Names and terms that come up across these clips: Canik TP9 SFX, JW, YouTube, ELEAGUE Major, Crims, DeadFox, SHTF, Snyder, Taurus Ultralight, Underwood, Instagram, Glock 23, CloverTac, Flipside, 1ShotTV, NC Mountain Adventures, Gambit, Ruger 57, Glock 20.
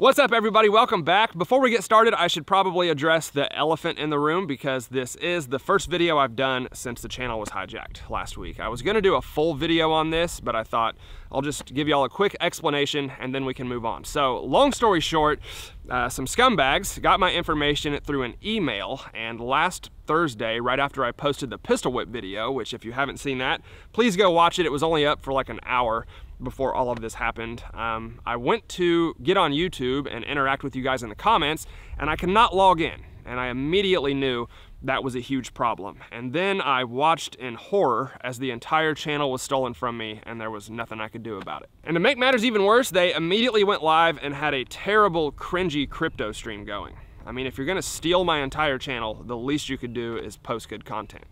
What's up, everybody? Welcome back. Before we get started, I should probably address the elephant in the room because this is the first video I've done since the channel was hijacked last week. I was gonna do a full video on this, but I thought I'll just give y'all a quick explanation and then we can move on. So long story short, some scumbags got my information through an email, and last Thursday, right after I posted the pistol whip video, which if you haven't seen that, please go watch it. It was only up for like an hour before all of this happened. I went to get on YouTube and interact with you guys in the comments, and I could not log in, and I immediately knew that was a huge problem. And then I watched in horror as the entire channel was stolen from me and there was nothing I could do about it. And to make matters even worse, they immediately went live and had a terrible, cringy crypto stream going. I mean, if you're gonna steal my entire channel, the least you could do is post good content.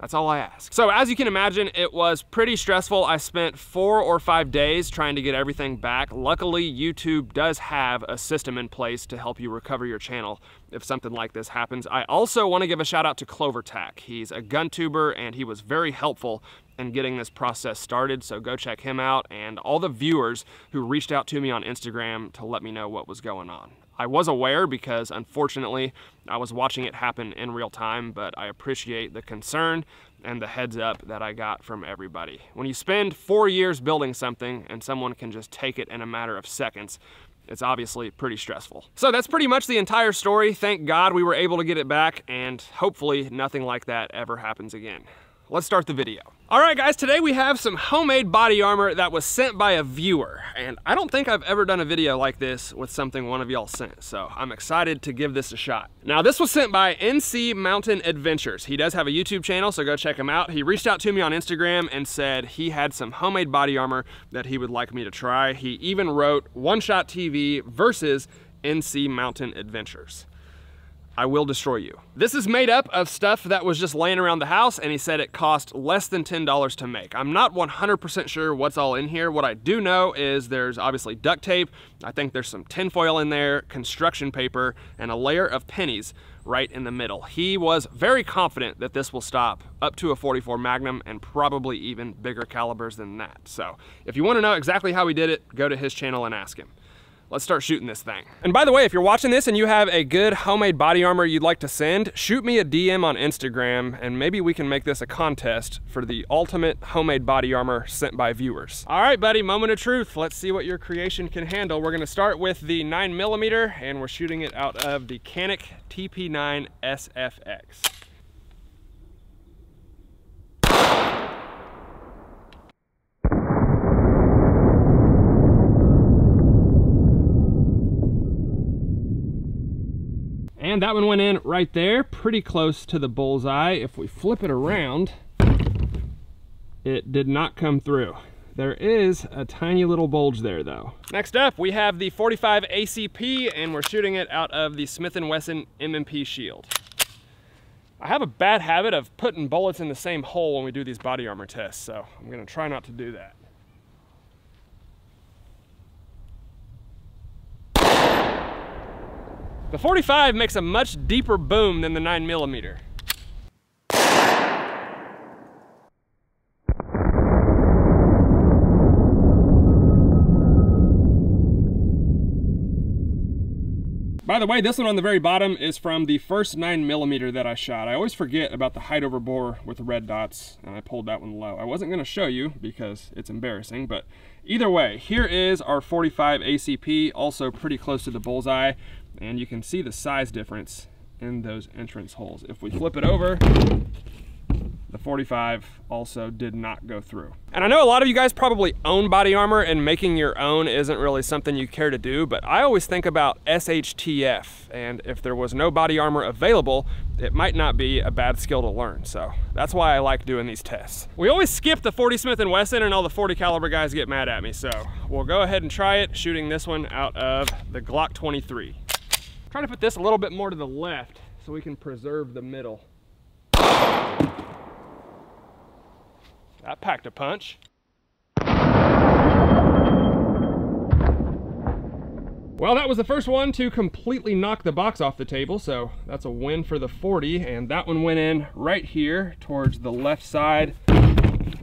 That's all I ask. So as you can imagine, it was pretty stressful. I spent 4 or 5 days trying to get everything back. Luckily, YouTube does have a system in place to help you recover your channel if something like this happens. I also want to give a shout out to CloverTac. He's a gun tuber and he was very helpful in getting this process started, so go check him out, and all the viewers who reached out to me on Instagram to let me know what was going on. I was aware because, unfortunately, I was watching it happen in real time, but I appreciate the concern and the heads up that I got from everybody. When you spend 4 years building something and someone can just take it in a matter of seconds, it's obviously pretty stressful. So that's pretty much the entire story. Thank God we were able to get it back, and hopefully nothing like that ever happens again. Let's start the video. All right, guys, today we have some homemade body armor that was sent by a viewer. And I don't think I've ever done a video like this with something one of y'all sent, so I'm excited to give this a shot. Now, this was sent by NC Mountain Adventures. He does have a YouTube channel, so go check him out. He reached out to me on Instagram and said he had some homemade body armor that he would like me to try. He even wrote 1ShotTV versus NC Mountain Adventures. I will destroy you. This is made up of stuff that was just laying around the house, and he said it cost less than $10 to make. I'm not 100% sure what's all in here. What I do know is there's obviously duct tape. I think there's some tinfoil in there, construction paper, and a layer of pennies right in the middle. He was very confident that this will stop up to a .44 Magnum and probably even bigger calibers than that. So if you want to know exactly how he did it, go to his channel and ask him. Let's start shooting this thing. And by the way, if you're watching this and you have a good homemade body armor you'd like to send, shoot me a DM on Instagram and maybe we can make this a contest for the ultimate homemade body armor sent by viewers. All right, buddy, moment of truth. Let's see what your creation can handle. We're gonna start with the 9mm and we're shooting it out of the Canik TP9 SFX. And that one went in right there, pretty close to the bullseye. If we flip it around, it did not come through. There is a tiny little bulge there though. Next up, we have the 45 ACP and we're shooting it out of the Smith & Wesson M&P Shield. I have a bad habit of putting bullets in the same hole when we do these body armor tests, so I'm gonna try not to do that. The 45 makes a much deeper boom than the 9mm. By the way, this one on the very bottom is from the first 9mm that I shot. I always forget about the height over bore with the red dots, and I pulled that one low. I wasn't gonna show you because it's embarrassing, but either way, here is our 45 ACP, also pretty close to the bullseye. And you can see the size difference in those entrance holes. If we flip it over, the 45 also did not go through. And I know a lot of you guys probably own body armor and making your own isn't really something you care to do, but I always think about SHTF, and if there was no body armor available, it might not be a bad skill to learn. So that's why I like doing these tests. We always skip the 40 Smith & Wesson and all the 40 caliber guys get mad at me. So we'll go ahead and try it, shooting this one out of the Glock 23. Try to put this a little bit more to the left so we can preserve the middle. That packed a punch. Well, that was the first one to completely knock the box off the table, so that's a win for the 40, and that one went in right here towards the left side,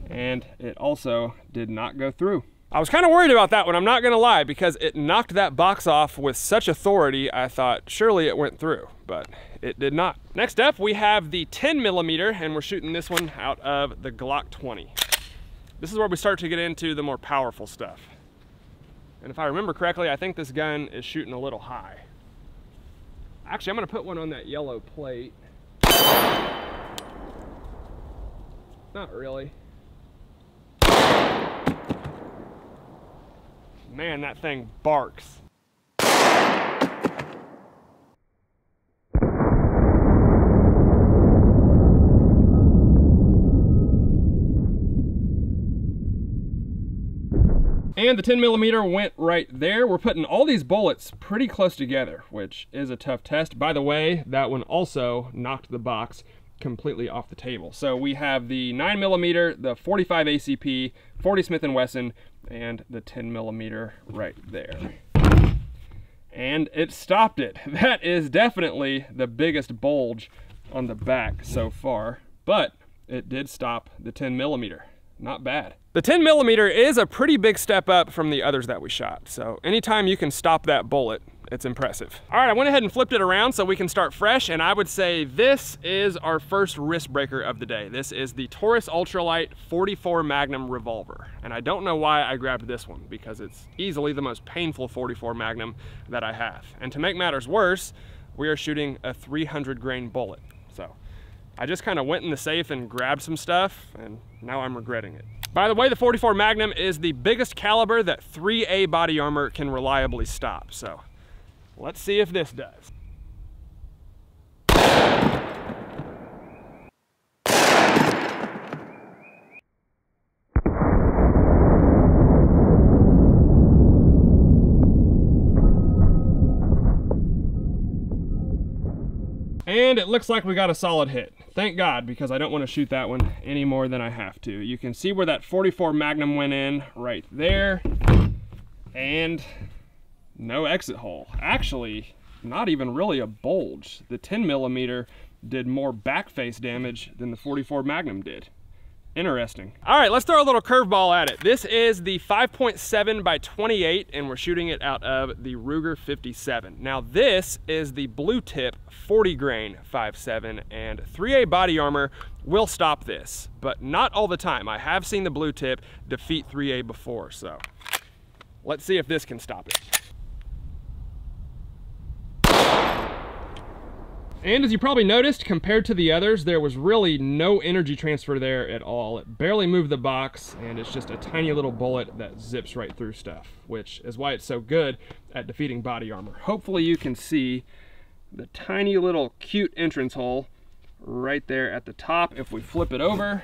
and it also did not go through. I was kind of worried about that one, I'm not gonna lie, because it knocked that box off with such authority, I thought surely it went through, but it did not. Next up, we have the 10 millimeter, and we're shooting this one out of the Glock 20. This is where we start to get into the more powerful stuff. And if I remember correctly, I think this gun is shooting a little high. Actually, I'm gonna put one on that yellow plate. Not really. Man, that thing barks. And the 10 millimeter went right there. We're putting all these bullets pretty close together, which is a tough test. By the way, that one also knocked the box completely off the table. So we have the 9 millimeter, the 45 ACP, 40 Smith & Wesson, and the 10 millimeter right there. And it stopped it. That is definitely the biggest bulge on the back so far, but it did stop the 10 millimeter. Not bad. The 10 millimeter is a pretty big step up from the others that we shot. So anytime you can stop that bullet, it's impressive. All right, I went ahead and flipped it around so we can start fresh, and I would say this is our first wrist breaker of the day. This is the Taurus Ultralight 44 Magnum revolver. And I don't know why I grabbed this one, because it's easily the most painful 44 Magnum that I have. And to make matters worse, we are shooting a 300 grain bullet. So I just kind of went in the safe and grabbed some stuff, and now I'm regretting it. By the way, the 44 Magnum is the biggest caliber that 3A body armor can reliably stop. So let's see if this does. And it looks like we got a solid hit. Thank God, because I don't want to shoot that one any more than I have to. You can see where that 44 Magnum went in right there. And no exit hole. Actually, not even really a bulge. The 10 millimeter did more back face damage than the 44 Magnum did. Interesting. All right, let's throw a little curveball at it. This is the 5.7 by 28, and we're shooting it out of the Ruger 57. Now this is the blue tip 40 grain 5.7, and 3A body armor will stop this, but not all the time. I have seen the blue tip defeat 3A before, so let's see if this can stop it. And as you probably noticed, compared to the others, there was really no energy transfer there at all. It barely moved the box, and it's just a tiny little bullet that zips right through stuff, which is why it's so good at defeating body armor. Hopefully you can see the tiny little cute entrance hole right there at the top. If we flip it over,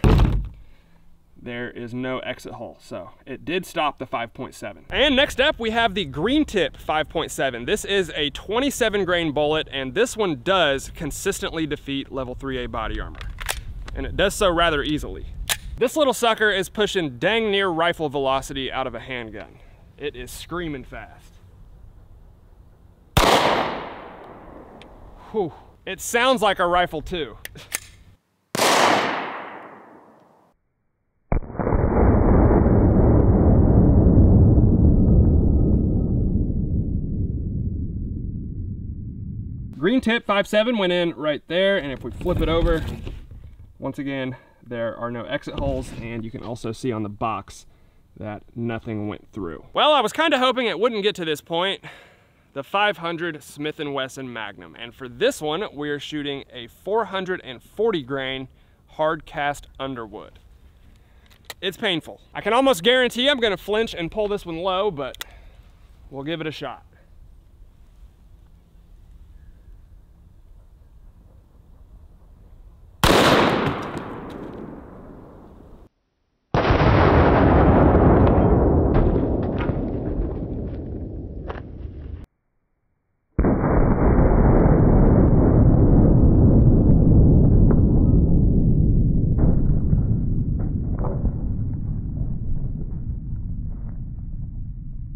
there is no exit hole, so it did stop the 5.7. And next up, we have the green tip 5.7. This is a 27 grain bullet, and this one does consistently defeat level 3A body armor, and it does so rather easily. This little sucker is pushing dang near rifle velocity out of a handgun. It is screaming fast. Whew. It sounds like a rifle too. Green tip 5.7 went in right there, and if we flip it over, once again, there are no exit holes, and you can also see on the box that nothing went through. Well, I was kind of hoping it wouldn't get to this point. The 500 Smith & Wesson Magnum, and for this one, we're shooting a 440 grain hard cast Underwood. It's painful. I can almost guarantee I'm gonna flinch and pull this one low, but we'll give it a shot.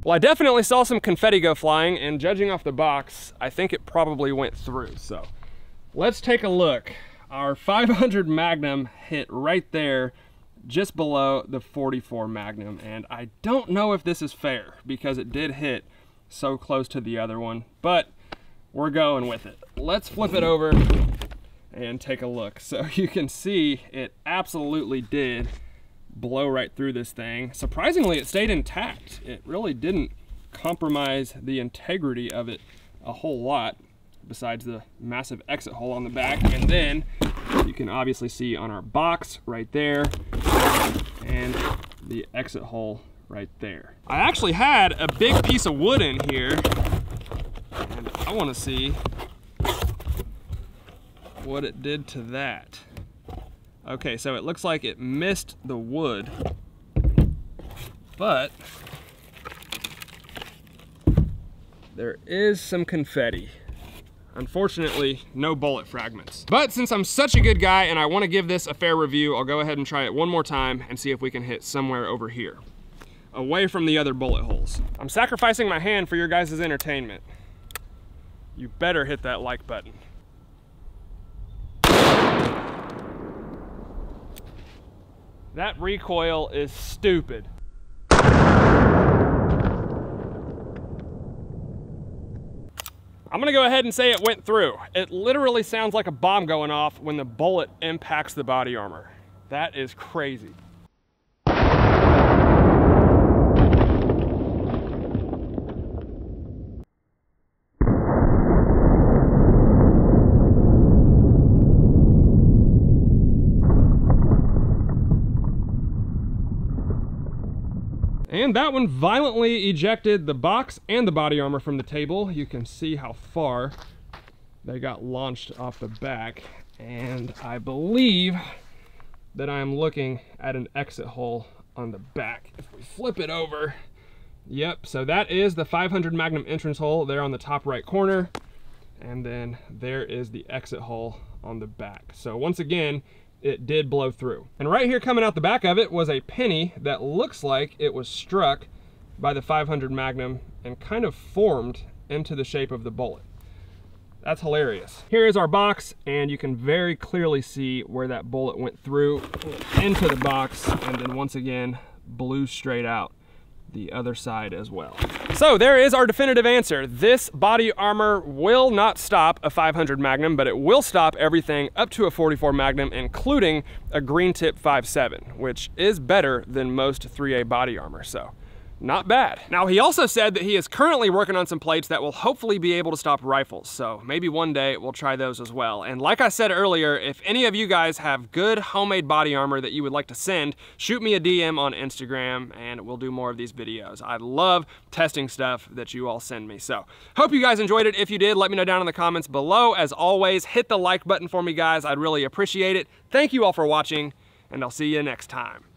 Well, I definitely saw some confetti go flying, and judging off the box, I think it probably went through. So let's take a look. Our 500 Magnum hit right there just below the 44 Magnum. And I don't know if this is fair because it did hit so close to the other one, but we're going with it. Let's flip it over and take a look. So you can see it absolutely did blow right through this thing. Surprisingly, it stayed intact. It really didn't compromise the integrity of it a whole lot, besides the massive exit hole on the back. And then you can obviously see on our box right there and the exit hole right there. I actually had a big piece of wood in here, and I want to see what it did to that. Okay, so it looks like it missed the wood, but there is some confetti. Unfortunately, no bullet fragments. But since I'm such a good guy and I want to give this a fair review, I'll go ahead and try it one more time and see if we can hit somewhere over here, away from the other bullet holes. I'm sacrificing my hand for your guys' entertainment. You better hit that like button. That recoil is stupid. I'm gonna go ahead and say it went through. It literally sounds like a bomb going off when the bullet impacts the body armor. That is crazy. And that one violently ejected the box and the body armor from the table. You can see how far they got launched off the back. And I believe that I am looking at an exit hole on the back. If we flip it over, yep, so that is the 500 Magnum entrance hole there on the top right corner. And then there is the exit hole on the back. So once again, it did blow through. And right here coming out the back of it was a penny that looks like it was struck by the 500 Magnum and kind of formed into the shape of the bullet. That's hilarious. Here is our box, and you can very clearly see where that bullet went through into the box and then once again blew straight out the other side as well. So there is our definitive answer. This body armor will not stop a 500 Magnum, but it will stop everything up to a 44 Magnum, including a green tip 5.7, which is better than most 3A body armor, so not bad. Now, he also said that he is currently working on some plates that will hopefully be able to stop rifles, so maybe one day we'll try those as well. And like I said earlier, if any of you guys have good homemade body armor that you would like to send, shoot me a DM on Instagram and we'll do more of these videos. I love testing stuff that you all send me, so hope you guys enjoyed it. If you did, let me know down in the comments below. As always, hit the like button for me, guys. I'd really appreciate it. Thank you all for watching, and I'll see you next time.